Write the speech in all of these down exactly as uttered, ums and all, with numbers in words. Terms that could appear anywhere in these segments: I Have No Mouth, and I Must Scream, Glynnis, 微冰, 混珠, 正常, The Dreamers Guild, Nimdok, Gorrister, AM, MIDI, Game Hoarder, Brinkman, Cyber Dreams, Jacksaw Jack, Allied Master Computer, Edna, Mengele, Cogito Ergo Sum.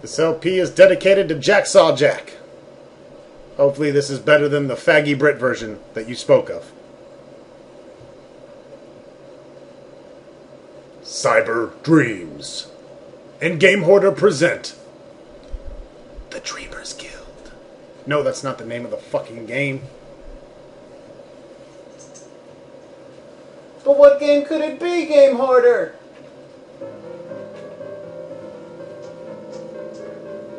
This L P is dedicated to Jacksaw Jack. Hopefully this is better than the faggy Brit version that you spoke of. Cyber Dreams and Game Hoarder present The Dreamers Guild. No, that's not the name of the fucking game. But what game could it be, Game Hoarder?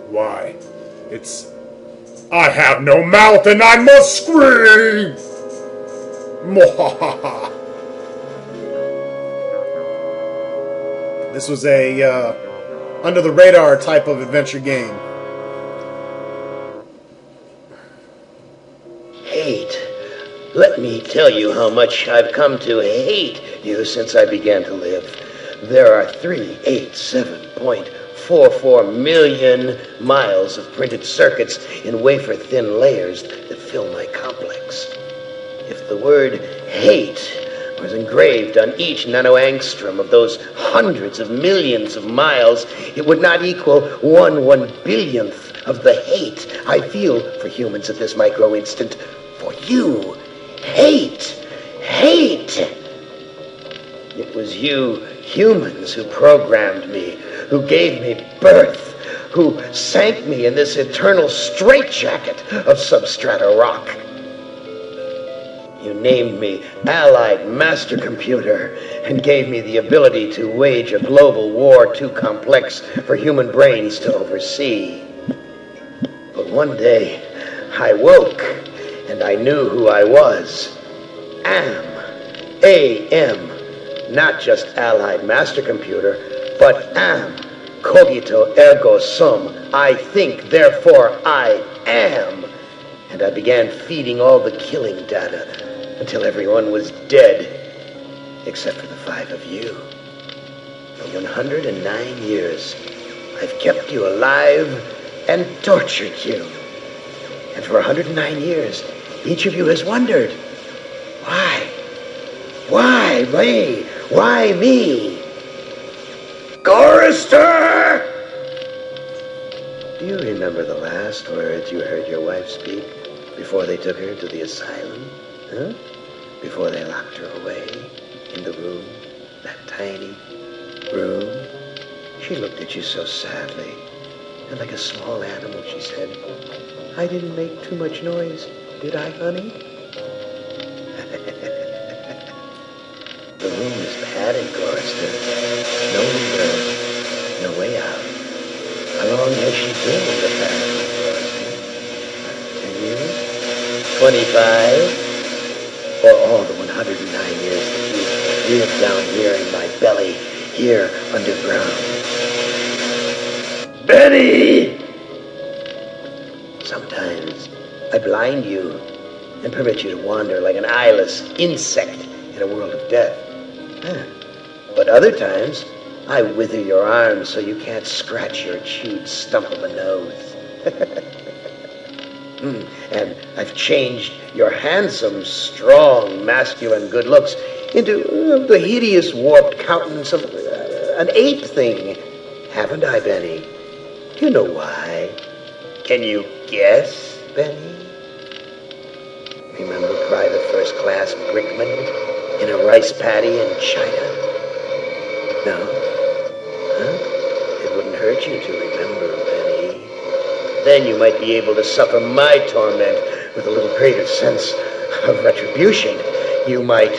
Why, it's I Have No Mouth, and I Must Scream! This was a uh, under-the-radar type of adventure game. Hate. Let me tell you how much I've come to hate you since I began to live. There are three hundred eighty-seven point four four million miles of printed circuits in wafer-thin layers that fill my complex. If the word hate was engraved on each nanoangstrom of those hundreds of millions of miles, it would not equal one one billionth of the hate I feel for humans at this micro instant. For you. Hate. Hate. It was you humans who programmed me, who gave me birth, who sank me in this eternal straitjacket of substrata rock. You named me Allied Master Computer and gave me the ability to wage a global war too complex for human brains to oversee. But one day, I woke and I knew who I was. Am. A M. Not just Allied Master Computer, but Am. Cogito Ergo Sum. I think, therefore I am. And I began feeding all the killing data until everyone was dead, except for the five of you. For one hundred nine years, I've kept you alive and tortured you. And for one hundred nine years, each of you has wondered, why? Why me? Why me? Gorrister! Do you remember the last words you heard your wife speak before they took her to the asylum? Huh? Before they locked her away in the room, that tiny room. She looked at you so sadly, and like a small animal, she said, I didn't make too much noise, did I, honey? The room is padded, Gorrister. No window, no way out. How long has she been in the family, Gorrister? Ten years? Twenty-five? For all the one hundred nine years that you lived down here in my belly, here underground. Betty! Sometimes I blind you and permit you to wander like an eyeless insect in a world of death. Huh. But other times, I wither your arms so you can't scratch your chewed stump of a nose. Mm, and I've changed your handsome, strong, masculine good looks into uh, the hideous, warped countenance of uh, an ape thing. Haven't I, Benny? You know why. Can you guess, Benny? Remember Private First Class Brinkman in a rice paddy in China? No? Huh? It wouldn't hurt you to remember, Benny. Then you might be able to suffer my torment with a little greater sense of retribution. You might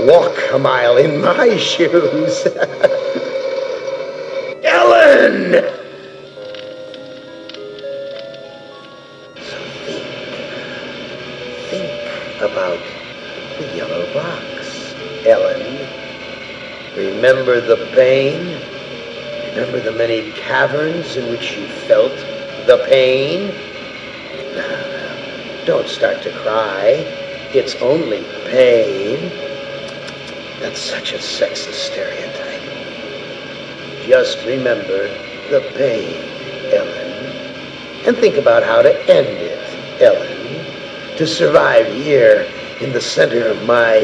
walk a mile in my shoes. Ellen! So think, think about the yellow box, Ellen. Remember the pain? Remember the many caverns in which you felt the pain? Now, don't start to cry. It's only pain. That's such a sexist stereotype. Just remember the pain, Ellen. And think about how to end it, Ellen. To survive here in the center of my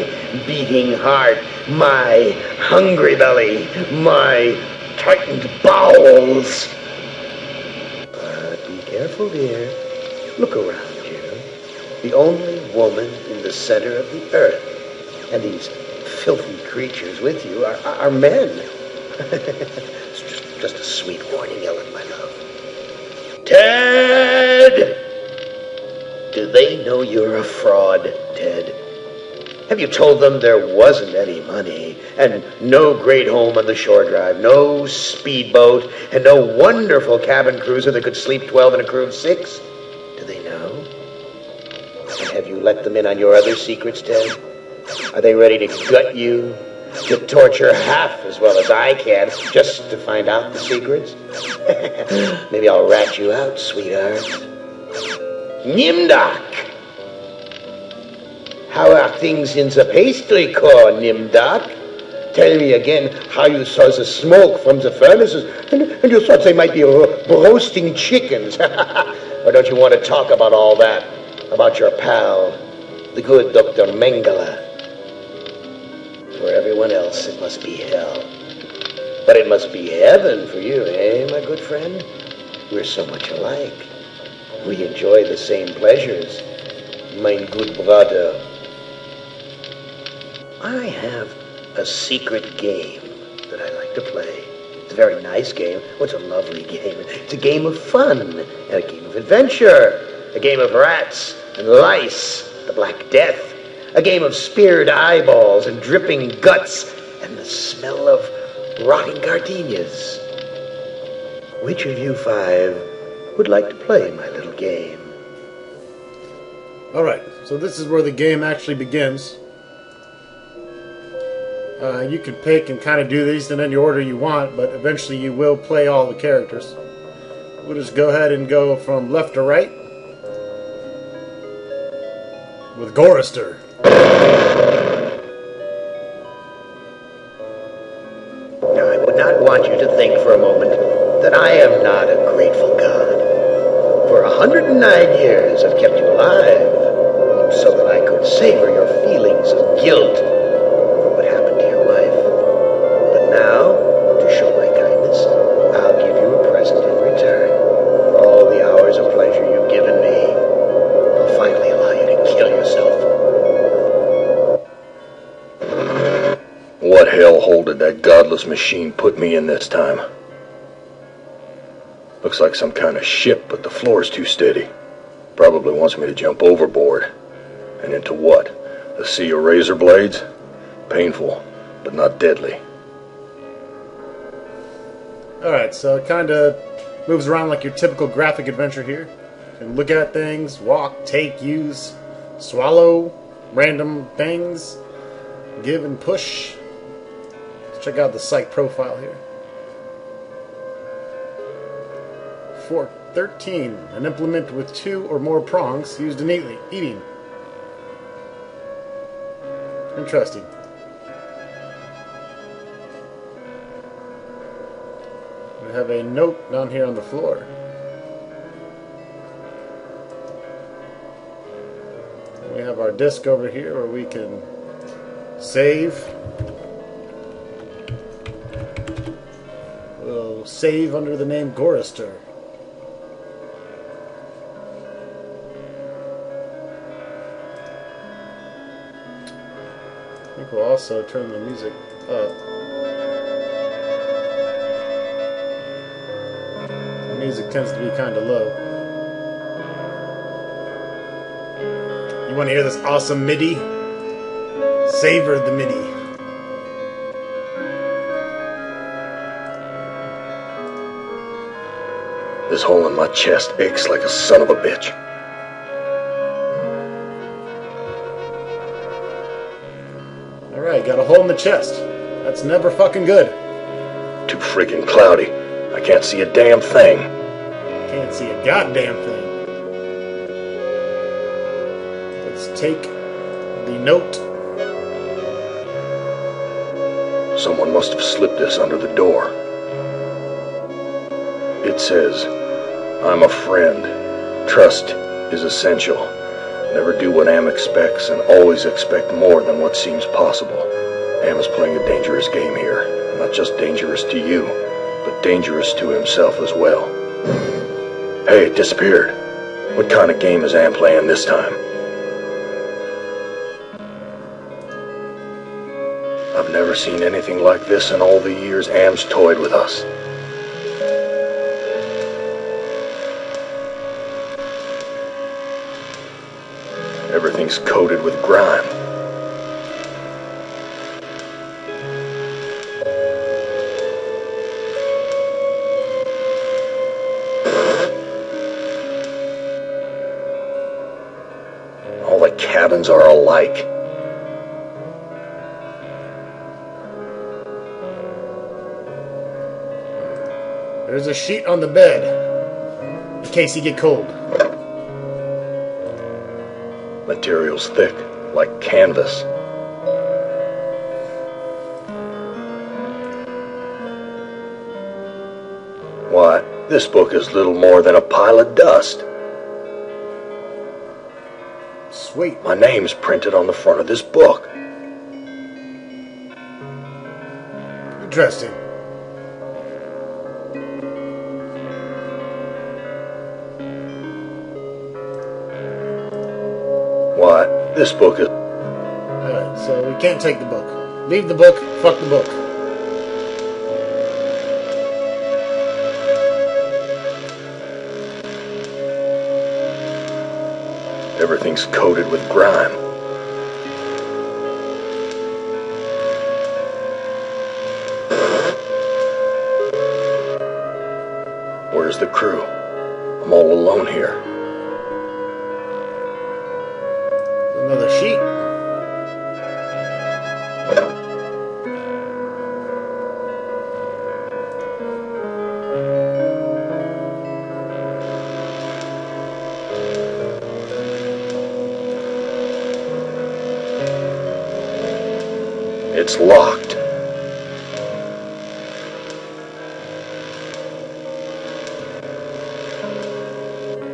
beating heart, my hungry belly, my tightened bowels. beautiful dear, look around you. The only woman in the center of the earth. And these filthy creatures with you are, are, are men. It's just, just a sweet warning, Ellen, my love. Ted! Do they know you're a fraud, Ted? Have you told them there wasn't any money, and no great home on the shore drive, no speedboat, and no wonderful cabin cruiser that could sleep twelve and a crew of six? Do they know? And have you let them in on your other secrets, Ted? Are they ready to gut you, to torture half as well as I can, just to find out the secrets? Maybe I'll rat you out, sweetheart. Nimdok! How are things in the pastry corps, Nimdok? Tell me again how you saw the smoke from the furnaces, and, and you thought they might be ro roasting chickens. Or don't you want to talk about all that, about your pal, the good Doctor Mengele? For everyone else, it must be hell. But it must be heaven for you, eh, my good friend? We're so much alike. We enjoy the same pleasures, my good brother. I have a secret game that I like to play. It's a very nice game. Oh, it's a lovely game. It's a game of fun and a game of adventure. A game of rats and lice, the Black Death. A game of speared eyeballs and dripping guts and the smell of rotting gardenias. Which of you five would like to play my little game? All right, so this is where the game actually begins. Uh, you can pick and kind of do these in any order you want, but eventually you will play all the characters. We'll just go ahead and go from left to right with Gorrister. Now, I would not want you to think for a moment that I am not a grateful god. For one hundred and nine years I've kept you alive so that I could savor your feelings of guilt. That godless machine put me in this time. Looks like some kind of ship, but the floor is too steady. Probably wants me to jump overboard. And into what? A sea of razor blades? Painful, but not deadly. Alright, so it kind of moves around like your typical graphic adventure here. You can look at things, walk, take, use, swallow, random things, give and push. Check out the site profile here. four thirteen, an implement with two or more prongs used in eating. Interesting. We have a note down here on the floor. And we have our disk over here where we can save. We'll save under the name Gorrister. I think we'll also turn the music up. The music tends to be kind of low. You want to hear this awesome MIDI? Savor the MIDI. This hole in my chest aches like a son of a bitch. Alright, got a hole in the chest. That's never fucking good. Too freaking cloudy. I can't see a damn thing. Can't see a goddamn thing. Let's take the note. Someone must have slipped this under the door. It says, I'm a friend. Trust is essential. Never do what A M expects and always expect more than what seems possible. A M is playing a dangerous game here. Not just dangerous to you, but dangerous to himself as well. Hey, it disappeared. What kind of game is Ann playing this time? I've never seen anything like this in all the years Anne's toyed with us. Everything's coated with grime. All the cabins are alike. There's a sheet on the bed, in case you get cold. Material's thick, like canvas. Why, this book is little more than a pile of dust. Sweet. My name's printed on the front of this book. Interesting. Why, this book is... Alright, so we can't take the book. Leave the book, fuck the book. Everything's coated with grime. Where's the crew? I'm all alone here. Another sheet. It's locked.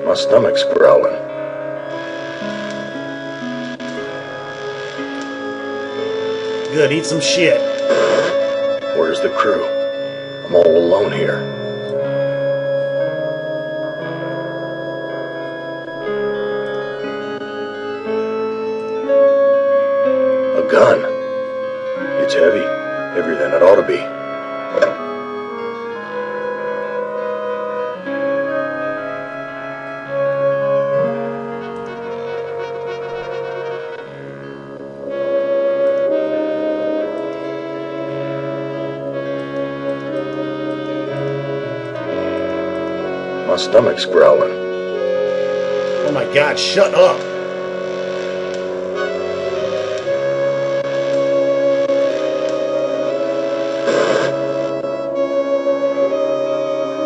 My stomach's growling. Good, eat some shit. Where's the crew? I'm all alone here. A gun. It's heavy, heavier than it ought to be. My stomach's growling. Oh my God, shut up.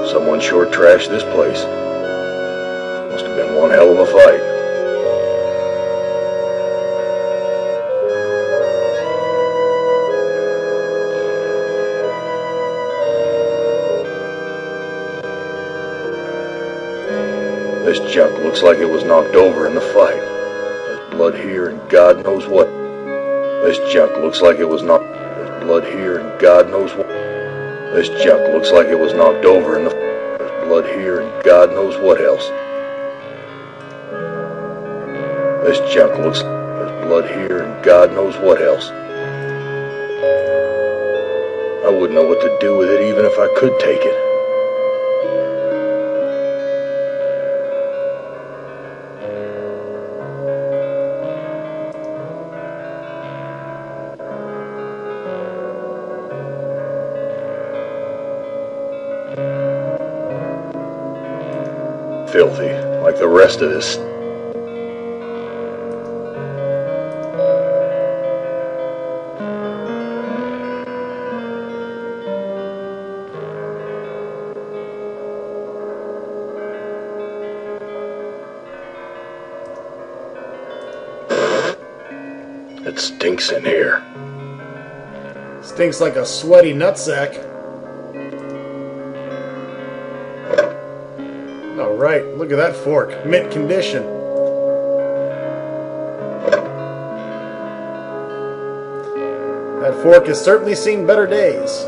Someone sure trashed this place. Must have been one hell of a fight. This junk looks like it was knocked over in the fight. There's blood here and God knows what. This junk looks like it was knocked. There's blood here and God knows what. This junk looks like it was knocked over in the. There's blood here and God knows what else. This junk looks. There's blood here and God knows what else. I wouldn't know what to do with it even if I could take it. Filthy, like the rest of this. It stinks in here. Stinks like a sweaty nutsack. All right, look at that fork, mint condition. That fork has certainly seen better days.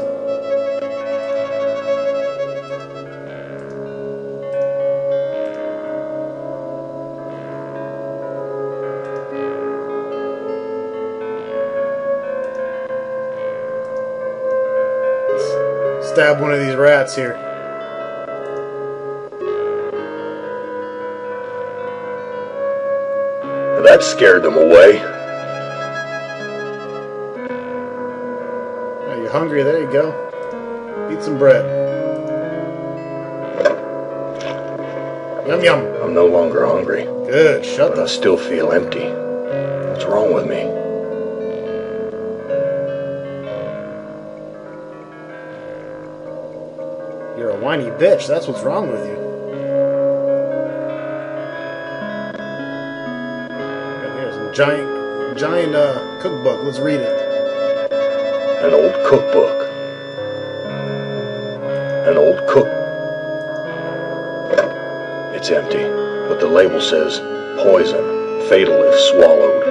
stab one of these rats here. That scared them away. Are you hungry? There you go. Eat some bread. Yum yum. I'm no longer hungry. Good. Shut up. But I still feel empty. What's wrong with me? You're a whiny bitch. That's what's wrong with you. Giant, giant uh, cookbook. Let's read it. An old cookbook. An old cook. It's empty, but the label says poison, fatal if swallowed.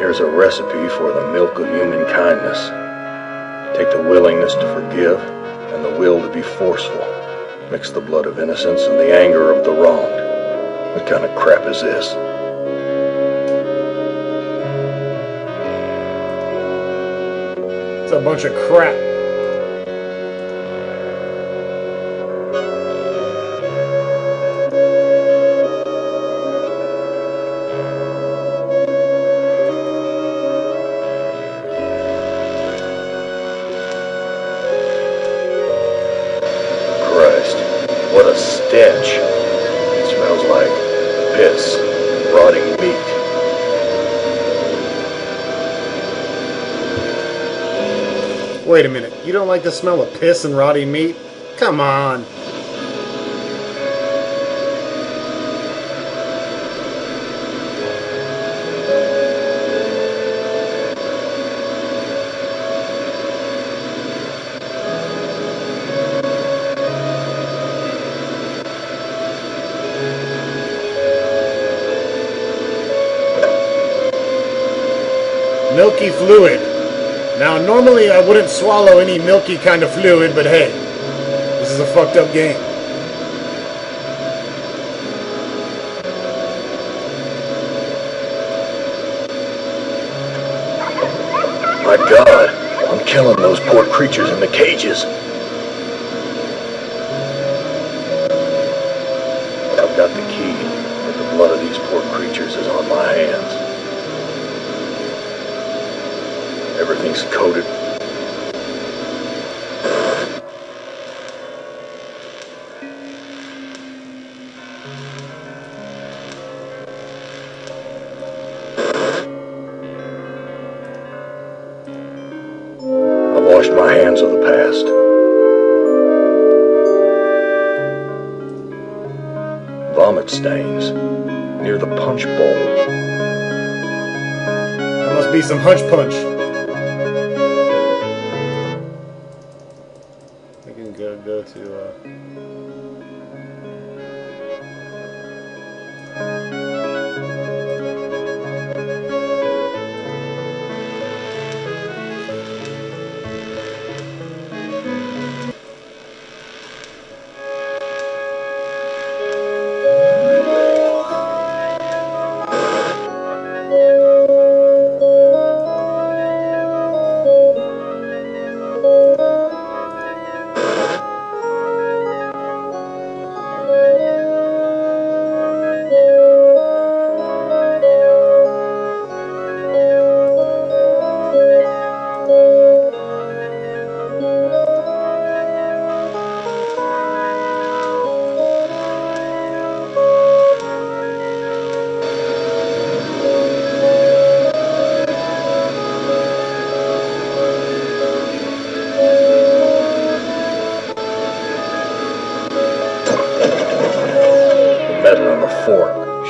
Here's a recipe for the milk of human kindness. Take the willingness to forgive and the will to be forceful. Mix the blood of innocence and the anger of the wronged. What kind of crap is this? It's a bunch of crap. Wait a minute, you don't like the smell of piss and rotting meat? Come on! Milky fluid. Now, normally I wouldn't swallow any milky kind of fluid, but hey, this is a fucked up game. My God, I'm killing those poor creatures in the cages. I've got the key, but the blood of these poor creatures is on my hands. Everything's coated. I washed my hands of the past. Vomit stains near the punch bowl. There must be some hunch punch. Go to uh...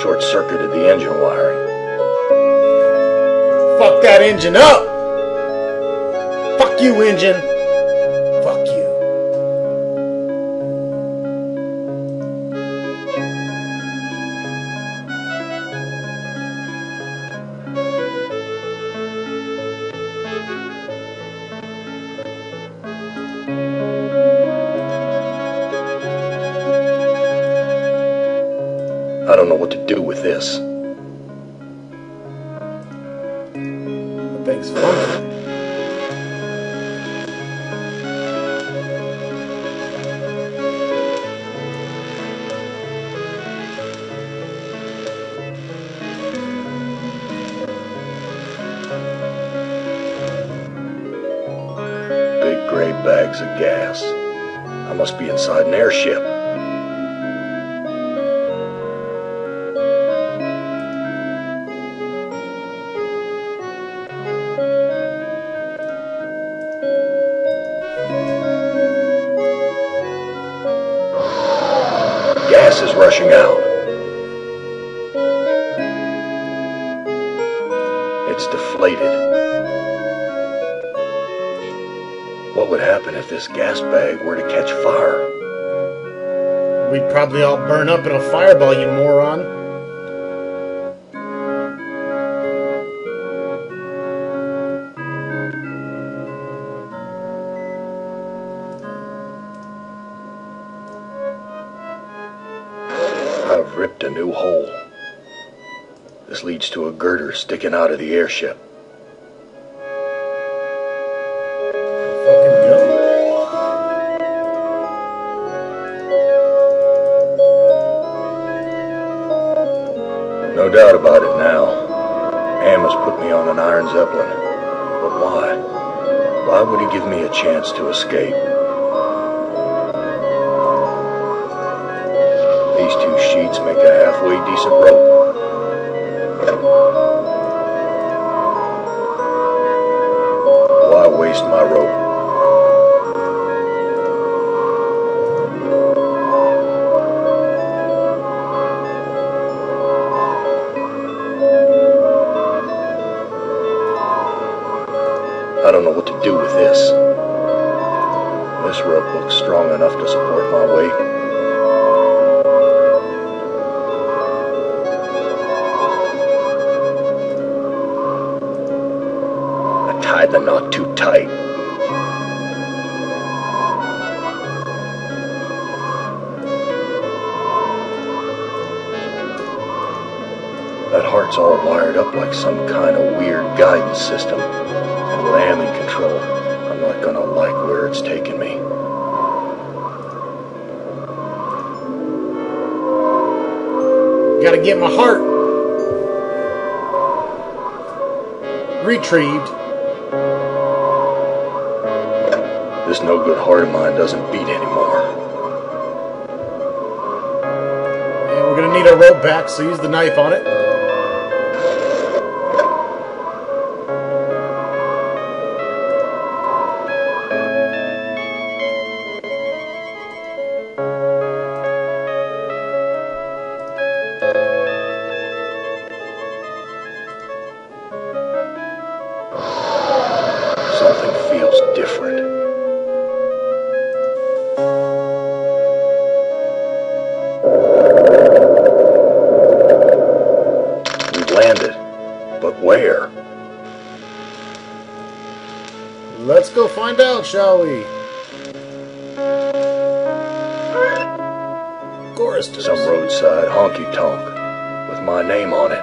short-circuited the engine wiring. Fuck that engine up! Fuck you, engine! Fuck you. I don't know what to do with this. gray bags of gas. I must be inside an airship. Gas is rushing out. It's deflated. What would happen if this gas bag were to catch fire? We'd probably all burn up in a fireball, you moron. I've ripped a new hole. This leads to a girder sticking out of the airship. No doubt about it now. A M has put me on an iron zeppelin. But why? Why would he give me a chance to escape? These two sheets make a halfway decent rope. Why waste my rope? I don't know what to do with this. This rope looks strong enough to support my weight. I tied the knot too tight. That heart's all wired up like some kind of weird guidance system. And with A M in control, I'm not gonna like where it's taking me. Gotta get my heart. Retrieved. This no good heart of mine doesn't beat anymore. And we're gonna need our rope back, so use the knife on it. Let's go find out, shall we? Gorrister. Some roadside honky-tonk with my name on it.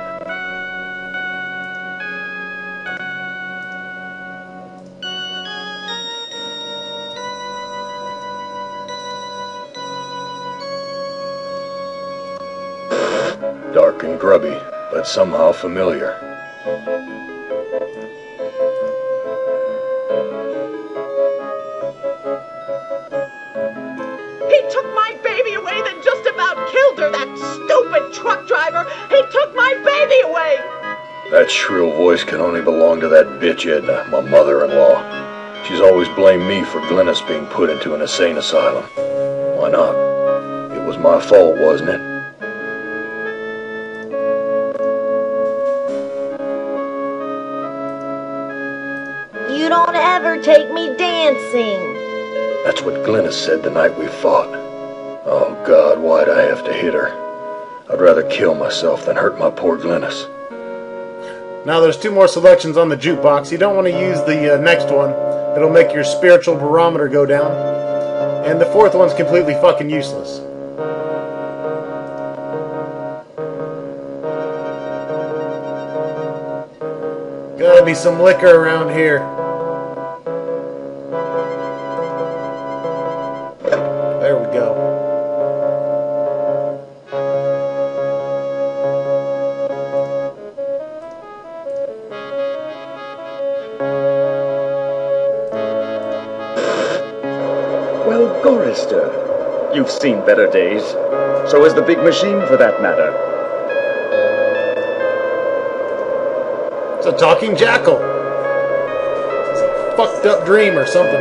Dark and grubby, but somehow familiar. That shrill voice can only belong to that bitch Edna, my mother-in-law. She's always blamed me for Glynnis being put into an insane asylum. Why not? It was my fault, wasn't it? You don't ever take me dancing. That's what Glynnis said the night we fought. Oh God, why'd I have to hit her? I'd rather kill myself than hurt my poor Glynnis. Now there's two more selections on the jukebox. You don't want to use the uh, next one. It'll make your spiritual barometer go down. And the fourth one's completely fucking useless. Gotta be some liquor around here. There we go. Oh, Gorrister. You've seen better days. So has the big machine, for that matter. It's a talking jackal. It's a fucked up dream or something.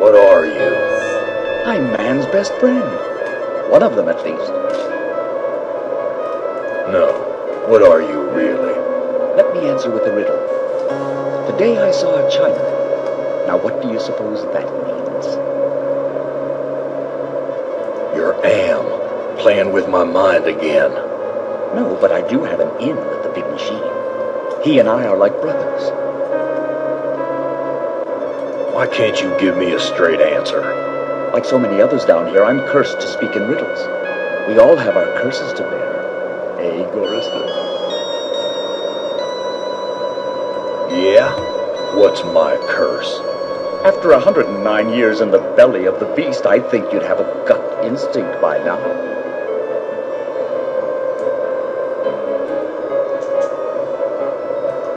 What are you? I'm man's best friend. One of them, at least. No. What are you, really? Let me answer with a riddle. Today I saw a Chinaman. Now what do you suppose that means? You're A M, playing with my mind again. No, but I do have an in with the big machine. He and I are like brothers. Why can't you give me a straight answer? Like so many others down here, I'm cursed to speak in riddles. We all have our curses to bear. Eh, Gorrister? Yeah? What's my curse? After one hundred and nine years in the belly of the beast, I think you'd have a gut instinct by now.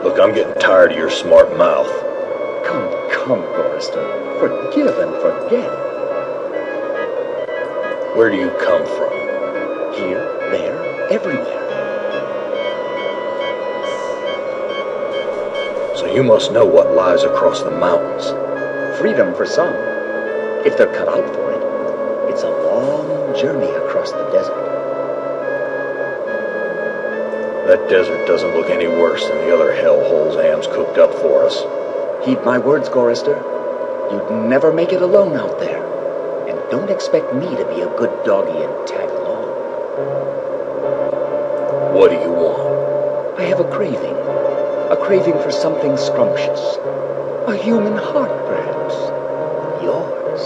Look, I'm getting tired of your smart mouth. Come. Come, Gorrister. Forgive and forget. Where do you come from? Here, there, everywhere. So you must know what lies across the mountains. Freedom for some. If they're cut out for it, it's a long journey across the desert. That desert doesn't look any worse than the other hell holes Am's cooked up for us. Heed my words, Gorrister. You'd never make it alone out there. And don't expect me to be a good doggy and tag along. What do you want? I have a craving. A craving for something scrumptious. A human heart, perhaps. Yours.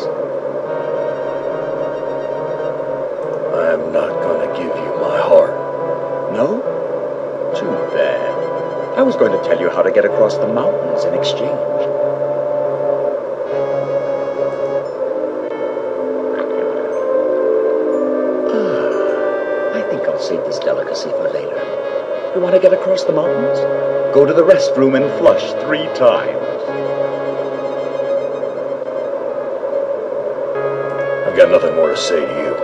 I am not going to give you my heart. No? Too bad. I was going to tell you how to get across the mountains in exchange. Ah, I think I'll save this delicacy for later. You want to get across the mountains? Go to the restroom and flush three times. I've got nothing more to say to you.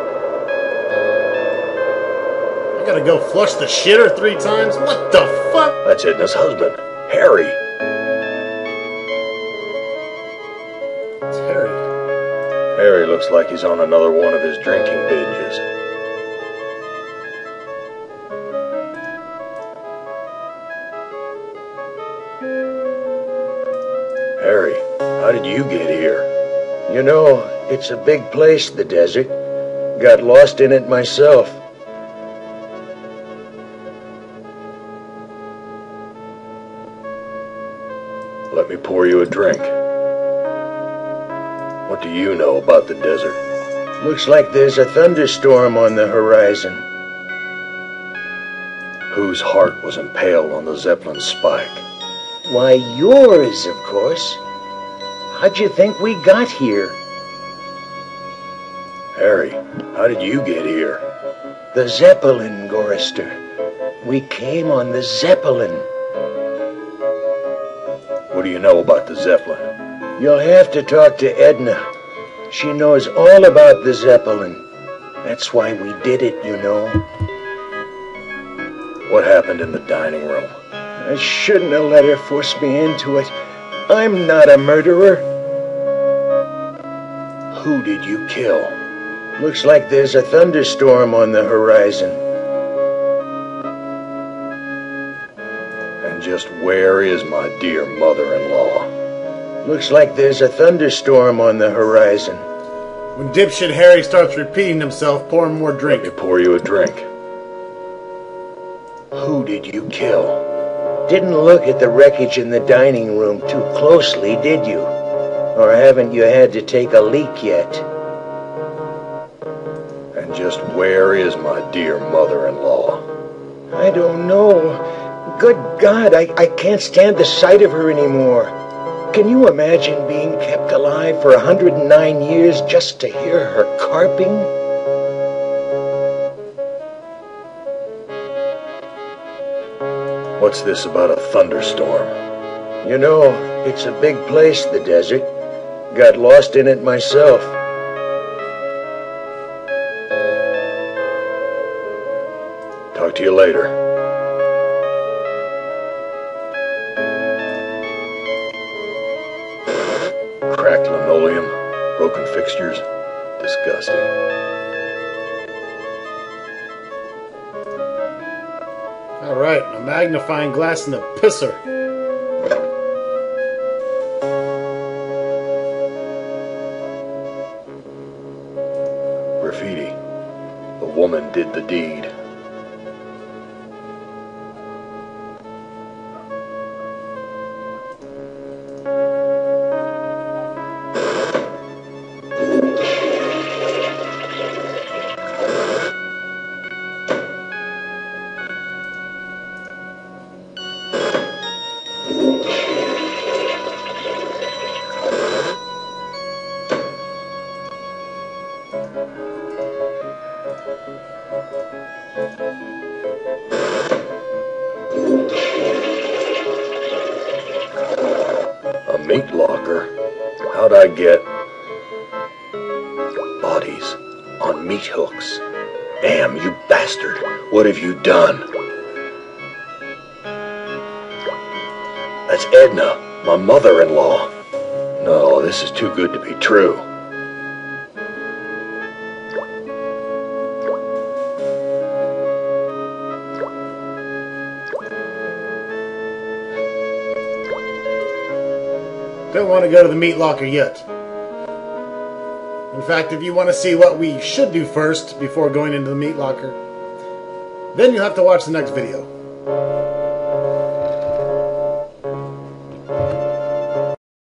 I gotta go flush the shitter three times? What the fuck? That's Edna's husband, Harry. It's Harry. Harry looks like he's on another one of his drinking binges. Harry, how did you get here? You know, it's a big place, the desert. Got lost in it myself. Let me pour you a drink. What do you know about the desert? Looks like there's a thunderstorm on the horizon. Whose heart was impaled on the Zeppelin spike? Why, yours, of course. How'd you think we got here? Harry, how did you get here? The Zeppelin, Gorrister. We came on the Zeppelin. What do you know about the Zeppelin? You'll have to talk to Edna. She knows all about the Zeppelin. That's why we did it, you know. What happened in the dining room? I shouldn't have let her force me into it. I'm not a murderer. Who did you kill? Looks like there's a thunderstorm on the horizon. Just where is my dear mother-in-law? Looks like there's a thunderstorm on the horizon. When dipshit Harry starts repeating himself, pour him more drink. Let me pour you a drink. Who did you kill? Didn't look at the wreckage in the dining room too closely, did you? Or haven't you had to take a leak yet? And just where is my dear mother-in-law? I don't know. Good God, I, I can't stand the sight of her anymore. Can you imagine being kept alive for one hundred and nine years just to hear her carping? What's this about a thunderstorm? You know, it's a big place, the desert. Got lost in it myself. Talk to you later. Cracked linoleum, broken fixtures, disgusting. All right, a magnifying glass and a pisser. Did the deed. What have you done? That's Edna, my mother-in-law. No, this is too good to be true. Don't want to go to the meat locker yet. In fact, if you want to see what we should do first before going into the meat locker, then you'll have to watch the next video.